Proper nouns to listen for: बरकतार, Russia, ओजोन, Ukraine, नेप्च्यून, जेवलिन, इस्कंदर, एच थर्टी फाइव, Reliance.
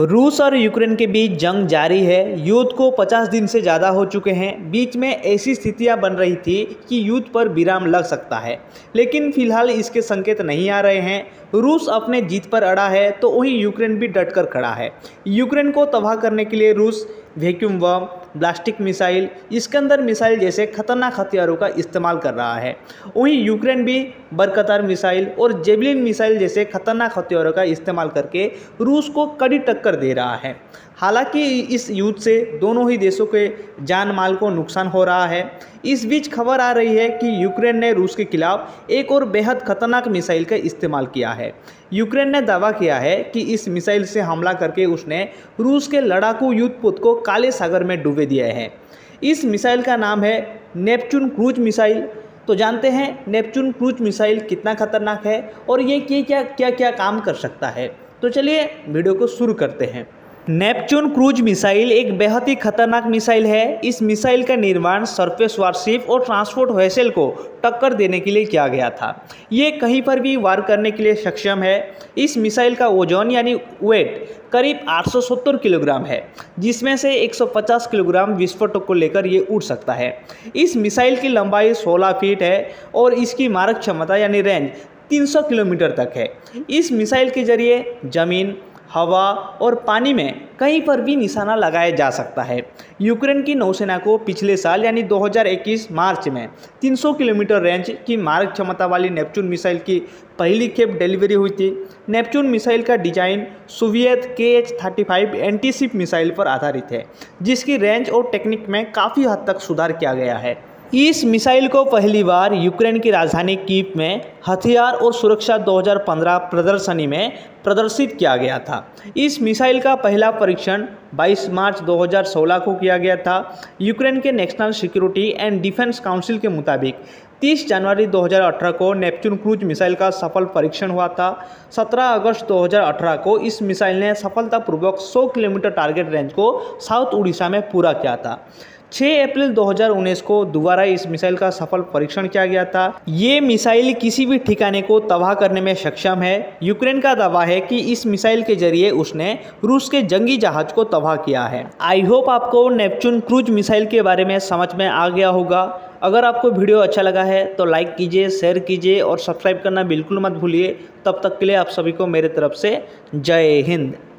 रूस और यूक्रेन के बीच जंग जारी है। युद्ध को 50 दिन से ज़्यादा हो चुके हैं। बीच में ऐसी स्थितियां बन रही थी कि युद्ध पर विराम लग सकता है, लेकिन फिलहाल इसके संकेत नहीं आ रहे हैं। रूस अपने जीत पर अड़ा है तो वहीं यूक्रेन भी डटकर खड़ा है। यूक्रेन को तबाह करने के लिए रूस vacuum bomb, ballistic missile, इस्कंदर missile जैसे खतरनाक हथियारों का इस्तेमाल कर रहा है। वहीं यूक्रेन भी बरकतार मिसाइल और जेवलिन मिसाइल जैसे खतरनाक हथियारों का इस्तेमाल करके रूस को कड़ी टक्कर दे रहा है। हालांकि इस युद्ध से दोनों ही देशों के जान माल को नुकसान हो रहा है। इस बीच खबर आ रही है कि यूक्रेन ने रूस के खिलाफ एक और बेहद खतरनाक मिसाइल का इस्तेमाल किया है। यूक्रेन ने दावा किया है कि इस मिसाइल से हमला करके उसने रूस के लड़ाकू युद्धपोत को काले सागर में डूबे दिया है। इस मिसाइल का नाम है नेप्च्यून क्रूज मिसाइल। तो जानते हैं नेप्च्यून क्रूज मिसाइल कितना खतरनाक है और ये क्या काम कर सकता है। तो चलिए वीडियो को शुरू करते हैं। नेप्च्यून क्रूज मिसाइल एक बेहद ही खतरनाक मिसाइल है। इस मिसाइल का निर्माण सरफेस वारशिप और ट्रांसपोर्ट वेसल को टक्कर देने के लिए किया गया था। ये कहीं पर भी वार करने के लिए सक्षम है। इस मिसाइल का ओजोन यानी वेट करीब 870 किलोग्राम है, जिसमें से 150 किलोग्राम विस्फोटक को लेकर ये उड़ सकता है। इस मिसाइल की लंबाई 16 फीट है और इसकी मारक क्षमता यानी रेंज 300 किलोमीटर तक है। इस मिसाइल के जरिए जमीन, हवा और पानी में कहीं पर भी निशाना लगाया जा सकता है। यूक्रेन की नौसेना को पिछले साल यानी 2021 मार्च में 300 किलोमीटर रेंज की मारक क्षमता वाली नेप्च्यून मिसाइल की पहली खेप डिलीवरी हुई थी। नेप्च्यून मिसाइल का डिजाइन सोवियत के H-35 एंटीशिप मिसाइल पर आधारित है, जिसकी रेंज और टेक्निक में काफ़ी हद तक सुधार किया गया है। इस मिसाइल को पहली बार यूक्रेन की राजधानी कीव में हथियार और सुरक्षा 2015 प्रदर्शनी में प्रदर्शित किया गया था। इस मिसाइल का पहला परीक्षण 22 मार्च 2016 को किया गया था। यूक्रेन के national security and defence council के मुताबिक 30 जनवरी 2018 को नेप्च्यून क्रूज मिसाइल का सफल परीक्षण हुआ था। 17 अगस्त 2018 को इस मिसाइल ने सफलतापूर्वक 100 किलोमीटर टारगेट रेंज को साउथ उड़ीसा में पूरा किया था। 6 अप्रैल 2019 को दोबारा इस मिसाइल का सफल परीक्षण किया गया था। ये मिसाइल किसी भी ठिकाने को तबाह करने में सक्षम है। यूक्रेन का दावा है कि इस मिसाइल के जरिए उसने रूस के जंगी जहाज को तबाह किया है। आई होप आपको नेप्च्यून क्रूज मिसाइल के बारे में समझ में आ गया होगा। अगर आपको वीडियो अच्छा लगा है तो लाइक कीजिए, शेयर कीजिए और सब्सक्राइब करना बिल्कुल मत भूलिए। तब तक के लिए आप सभी को मेरे तरफ से जय हिंद।